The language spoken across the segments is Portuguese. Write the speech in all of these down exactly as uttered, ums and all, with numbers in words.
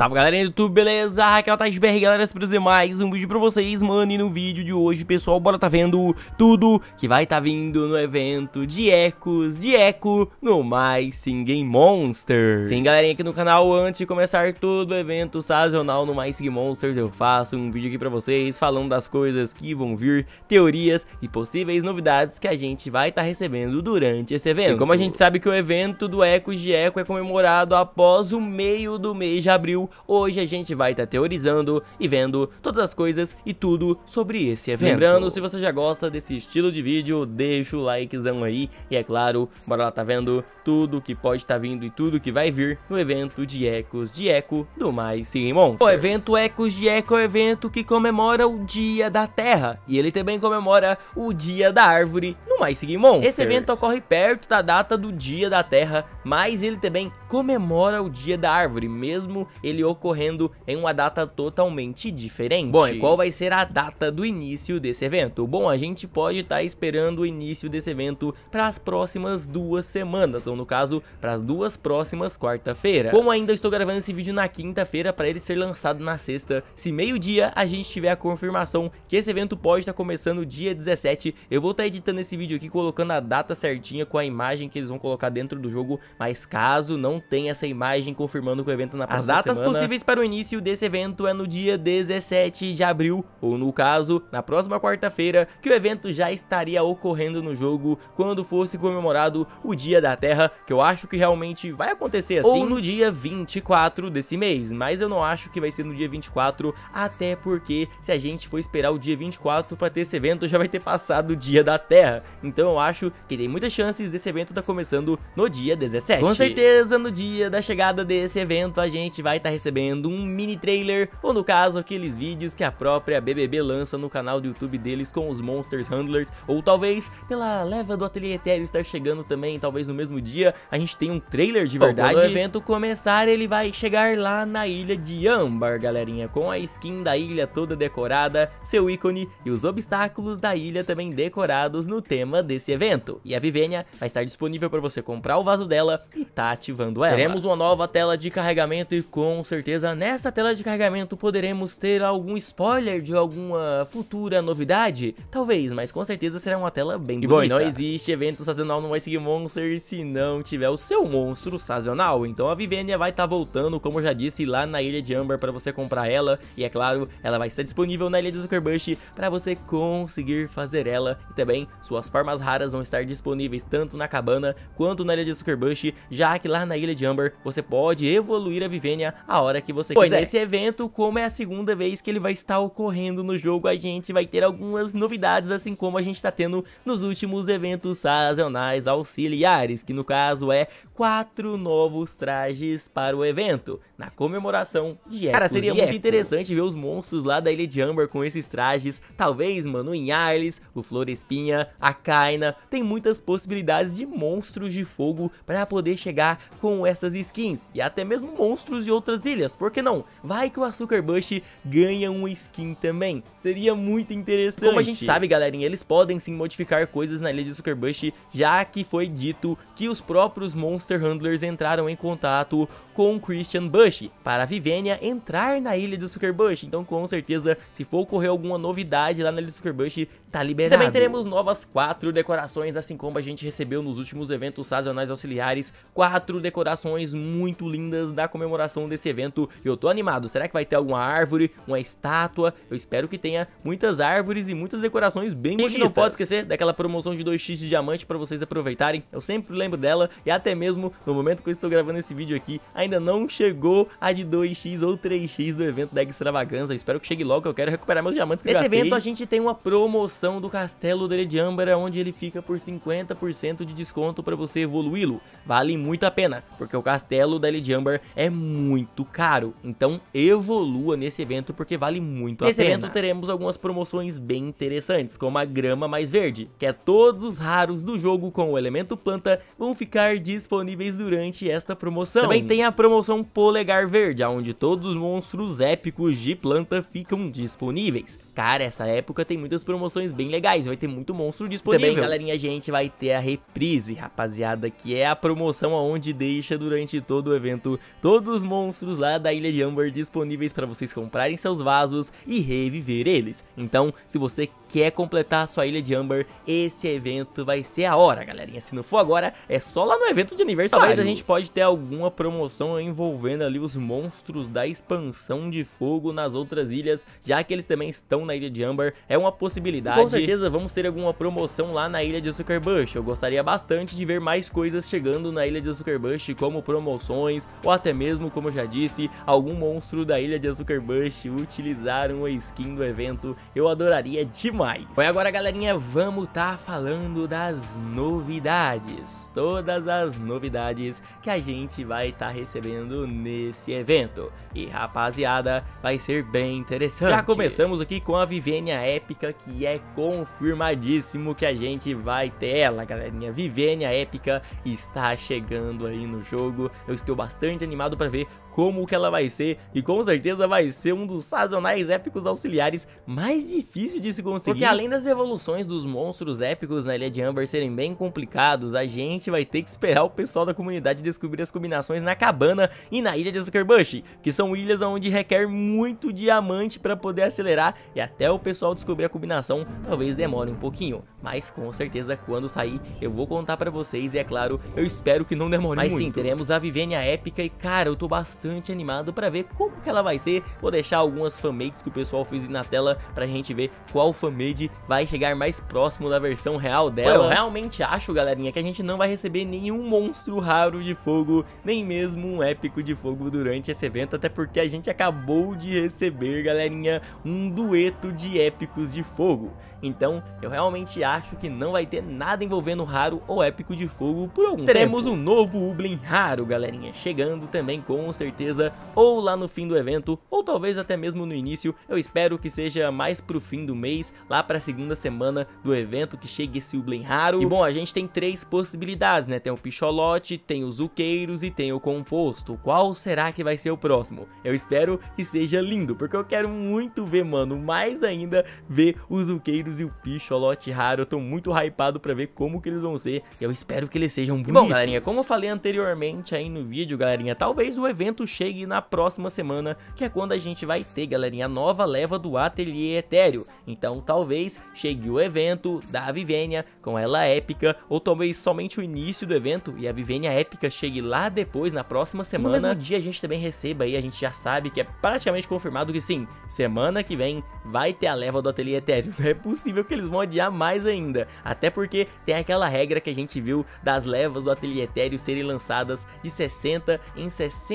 Salve galerinha do YouTube, beleza? Raquel Taisberg, galera, se trazer mais um vídeo pra vocês, mano. E no vídeo de hoje, pessoal, bora tá vendo tudo que vai tá vindo no evento de Ecos de Eco no My Singing Monsters. Sim, galerinha, aqui no canal, antes de começar todo o evento sazonal no My Singing Monsters, eu faço um vídeo aqui pra vocês falando das coisas que vão vir, teorias e possíveis novidades que a gente vai tá recebendo durante esse evento. E como a gente sabe que o evento do Ecos de Eco é comemorado após o meio do mês de abril, hoje a gente vai estar tá teorizando e vendo todas as coisas e tudo sobre esse evento. Lembrando, se você já gosta desse estilo de vídeo, deixa o likezão aí. E é claro, bora lá tá vendo tudo que pode estar tá vindo e tudo que vai vir no evento de Ecos de Eco do My Singing Monsters. O evento Ecos de Eco é o evento que comemora o Dia da Terra, e ele também comemora o Dia da Árvore no My Singing Monsters. Esse evento ocorre perto da data do Dia da Terra, mas ele também comemora o Dia da Árvore, mesmo ele ocorrendo em uma data totalmente diferente. Bom, e qual vai ser a data do início desse evento? Bom, a gente pode estar tá esperando o início desse evento para as próximas duas semanas, ou no caso, para as duas próximas quarta-feiras. Como ainda estou gravando esse vídeo na quinta-feira, para ele ser lançado na sexta, se meio-dia a gente tiver a confirmação que esse evento pode estar tá começando dia dezessete, eu vou estar tá editando esse vídeo aqui, colocando a data certinha com a imagem que eles vão colocar dentro do jogo, mas caso não tenha essa imagem confirmando que o evento na próxima semana... As datas semana, possíveis para o início desse evento é no dia dezessete de abril, ou no caso, na próxima quarta-feira, que o evento já estaria ocorrendo no jogo quando fosse comemorado o Dia da Terra, que eu acho que realmente vai acontecer assim, ou no dia vinte e quatro desse mês, mas eu não acho que vai ser no dia vinte e quatro, até porque se a gente for esperar o dia vinte e quatro para ter esse evento, já vai ter passado o Dia da Terra, então eu acho que tem muitas chances desse evento estar começando no dia dezessete. Com certeza, no dia da chegada desse evento, a gente vai estar tá recebendo um mini trailer, ou no caso, aqueles vídeos que a própria B B B lança no canal do YouTube deles com os Monsters Handlers, ou talvez pela leva do Ateliê Etéreo estar chegando também, talvez no mesmo dia, a gente tem um trailer de verdade. Quando o evento começar, ele vai chegar lá na Ilha de Âmbar, galerinha, com a skin da ilha toda decorada, seu ícone e os obstáculos da ilha também decorados no tema desse evento. E a Vivena vai estar disponível para você comprar o vaso dela e tá ativando ela. Teremos uma nova tela de carregamento e com Com certeza nessa tela de carregamento poderemos ter algum spoiler de alguma futura novidade, talvez, mas com certeza será uma tela bem e bonita. E bom, não existe evento sazonal no My Singing Monsters se não tiver o seu monstro sazonal, então a Vivena vai estar tá voltando, como eu já disse, lá na Ilha de Âmbar para você comprar ela, e é claro, ela vai estar disponível na Ilha de Açúcar Bush para você conseguir fazer ela, e também suas formas raras vão estar disponíveis tanto na cabana quanto na Ilha de Açúcar Bush, já que lá na Ilha de Âmbar você pode evoluir a Vivena a hora que você pois quiser. Pois nesse evento, como é a segunda vez que ele vai estar ocorrendo no jogo, a gente vai ter algumas novidades, assim como a gente está tendo nos últimos eventos sazonais auxiliares, que no caso é quatro novos trajes para o evento, na comemoração de Ecos. Cara, seria muito Eco. interessante ver os monstros lá da Ilha de Âmbar com esses trajes, talvez, mano, em Arles, o Florespinha, a Kaina, tem muitas possibilidades de monstros de fogo para poder chegar com essas skins, e até mesmo monstros de outras ilhas, por que não? Vai que o Açúcar Bush ganha um skin também, seria muito interessante. Como a gente sabe, galerinha, eles podem sim modificar coisas na Ilha de Açúcar Bush, já que foi dito que os próprios Monster Handlers entraram em contato com Christian Bush para a Vivena entrar na Ilha de Açúcar Bush, então com certeza, se for ocorrer alguma novidade lá na Ilha de Açúcar Bush, tá liberado. Também teremos novas quatro decorações, assim como a gente recebeu nos últimos eventos sazonais auxiliares, quatro decorações muito lindas da comemoração desse evento, e eu tô animado. Será que vai ter alguma árvore, uma estátua? Eu espero que tenha muitas árvores e muitas decorações bem bonitas. A gente não pode esquecer daquela promoção de dois x de diamante para vocês aproveitarem, eu sempre lembro dela, e até mesmo no momento que eu estou gravando esse vídeo aqui, ainda não chegou a de dois x ou três x do evento da Extravaganza, eu espero que chegue logo, eu quero recuperar meus diamantes que eu gastei. Nesse evento a gente tem uma promoção do Castelo da Ilha de Âmbar, onde ele fica por cinquenta por cento de desconto para você evoluí-lo, vale muito a pena, porque o Castelo da Ilha de Âmbar é muito muito caro, então evolua nesse evento porque vale muito a pena. Nesse evento teremos algumas promoções bem interessantes, como a grama mais verde, que é todos os raros do jogo com o elemento planta vão ficar disponíveis durante esta promoção. Também tem a promoção polegar Lugar Verde, onde todos os monstros épicos de planta ficam disponíveis. Cara, essa época tem muitas promoções bem legais, vai ter muito monstro disponível. Também, galerinha, a gente vai ter a reprise, rapaziada, que é a promoção onde deixa durante todo o evento todos os monstros lá da Ilha de Âmbar disponíveis para vocês comprarem seus vasos e reviver eles. Então, se você quer completar a sua Ilha de Âmbar, esse evento vai ser a hora, galerinha. Se não for agora, é só lá no evento de aniversário. Talvez a gente pode ter alguma promoção envolvendo ali os monstros da expansão de fogo nas outras ilhas, já que eles também estão na Ilha de Âmbar, é uma possibilidade. Com certeza vamos ter alguma promoção lá na Ilha de Açúcar Bush. Eu gostaria bastante de ver mais coisas chegando na Ilha de Açúcar Bush, como promoções, ou até mesmo, como eu já disse, algum monstro da Ilha de Açúcar Bush utilizar uma skin do evento. Eu adoraria demais. Bom, agora, galerinha, vamos tá falando das novidades, todas as novidades que a gente vai tá recebendo nesse evento. E, rapaziada, vai ser bem interessante. Já começamos aqui com a Vivena Épica, que é confirmadíssimo que a gente vai ter ela, galerinha. Vivena Épica está chegando aí no jogo. Eu estou bastante animado para ver como que ela vai ser, e com certeza vai ser um dos sazonais épicos auxiliares mais difícil de se conseguir, porque além das evoluções dos monstros épicos na Ilha de Âmbar serem bem complicados, a gente vai ter que esperar o pessoal da comunidade descobrir as combinações na cabana e na Ilha de Açúcar Bush, que são ilhas onde requer muito diamante para poder acelerar, e até o pessoal descobrir a combinação talvez demore um pouquinho, mas com certeza quando sair eu vou contar pra vocês, e é claro, eu espero que não demore mas, muito. Mas sim, teremos a Vivena Épica, e cara, eu tô bastante bastante animado para ver como que ela vai ser. Vou deixar algumas fanmades que o pessoal fez na tela pra gente ver qual fanmade vai chegar mais próximo da versão real dela. Eu realmente acho, galerinha, que a gente não vai receber nenhum monstro raro de fogo, nem mesmo um épico de fogo durante esse evento, até porque a gente acabou de receber, galerinha, um dueto de épicos de fogo. Então, eu realmente acho que não vai ter nada envolvendo raro ou épico de fogo por algum Teremos tempo. Teremos um novo Wublin raro, galerinha, chegando também com certeza. certeza, ou lá no fim do evento, ou talvez até mesmo no início. Eu espero que seja mais pro fim do mês, lá pra segunda semana do evento, que chegue esse Wublin raro. E bom, a gente tem três possibilidades, né? Tem o Picholote, tem os Uqueiros e tem o Composto. Qual será que vai ser o próximo? Eu espero que seja lindo, porque eu quero muito ver, mano, mais ainda ver os Uqueiros e o Picholote raro. Eu tô muito hypado pra ver como que eles vão ser, e eu espero que eles sejam bonitos. E bom, galerinha, como eu falei anteriormente aí no vídeo, galerinha, talvez o evento chegue na próxima semana, que é quando a gente vai ter, galerinha, a nova leva do Ateliê Etéreo. Então talvez chegue o evento da Vivena com ela épica, ou talvez somente o início do evento e a Vivena épica chegue lá depois na próxima semana. No mesmo dia a gente também receba aí, a gente já sabe que é praticamente confirmado que sim, semana que vem vai ter a leva do Ateliê Etéreo. Não é possível que eles vão adiar mais ainda, até porque tem aquela regra que a gente viu das levas do Ateliê Etéreo serem lançadas de sessenta em sessenta.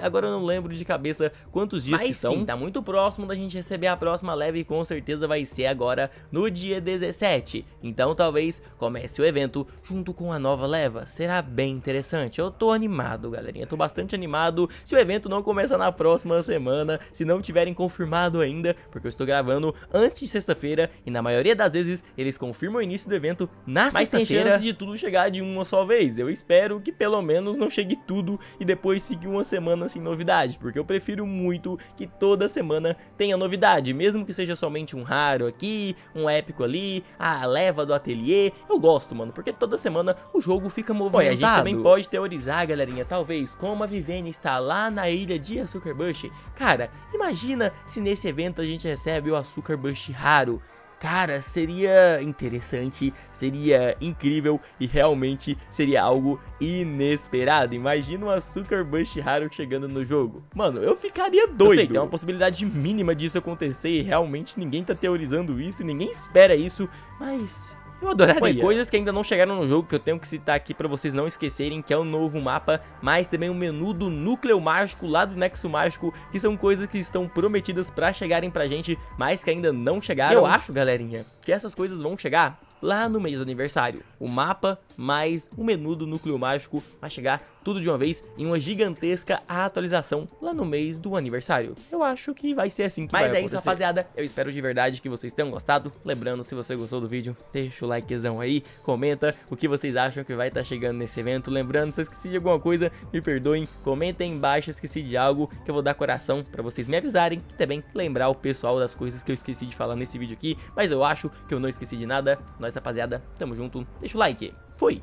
Agora eu não lembro de cabeça quantos dias Mas que são. Mas sim, tá muito próximo da gente receber a próxima leva, e com certeza vai ser agora no dia dezessete. Então talvez comece o evento junto com a nova leva. Será bem interessante. Eu tô animado, galerinha. Tô bastante animado. Se o evento não começar na próxima semana, se não tiverem confirmado ainda, porque eu estou gravando antes de sexta-feira, e na maioria das vezes eles confirmam o início do evento na sexta-feira. Mas tem chance de tudo chegar de uma só vez. Eu espero que pelo menos não chegue tudo e depois siga uma semana semana sem novidade, porque eu prefiro muito que toda semana tenha novidade, mesmo que seja somente um raro aqui, um épico ali, a leva do ateliê. Eu gosto, mano, porque toda semana o jogo fica movimentado. Bom, a gente também pode teorizar, galerinha, talvez, como a Vivena está lá na Ilha de Açúcar Bush. Cara, imagina se nesse evento a gente recebe o Açúcar Bush raro. Cara, seria interessante, seria incrível e realmente seria algo inesperado. Imagina um Açúcar Bush raro chegando no jogo. Mano, eu ficaria doido. Eu sei, tem uma possibilidade mínima disso acontecer e realmente ninguém tá teorizando isso, ninguém espera isso, mas... eu adoraria. Bom, coisas que ainda não chegaram no jogo que eu tenho que citar aqui pra vocês não esquecerem, que é o novo mapa, mas também o menu do Núcleo Mágico lá do Nexo Mágico, que são coisas que estão prometidas pra chegarem pra gente, mas que ainda não chegaram. Eu acho, galerinha, que essas coisas vão chegar lá no mês do aniversário. O mapa mais o menu do Núcleo Mágico vai chegar tudo de uma vez em uma gigantesca atualização lá no mês do aniversário. Eu acho que vai ser assim que vai acontecer. Mas é isso, rapaziada. Eu espero de verdade que vocês tenham gostado. Lembrando, se você gostou do vídeo, deixa o likezão aí, comenta o que vocês acham que vai estar chegando nesse evento. Lembrando, se eu esqueci de alguma coisa, me perdoem, comenta aí embaixo, esqueci de algo, que eu vou dar coração pra vocês me avisarem e também lembrar o pessoal das coisas que eu esqueci de falar nesse vídeo aqui, mas eu acho que eu não esqueci de nada. Nós, rapaziada, tamo junto, deixa o like, fui!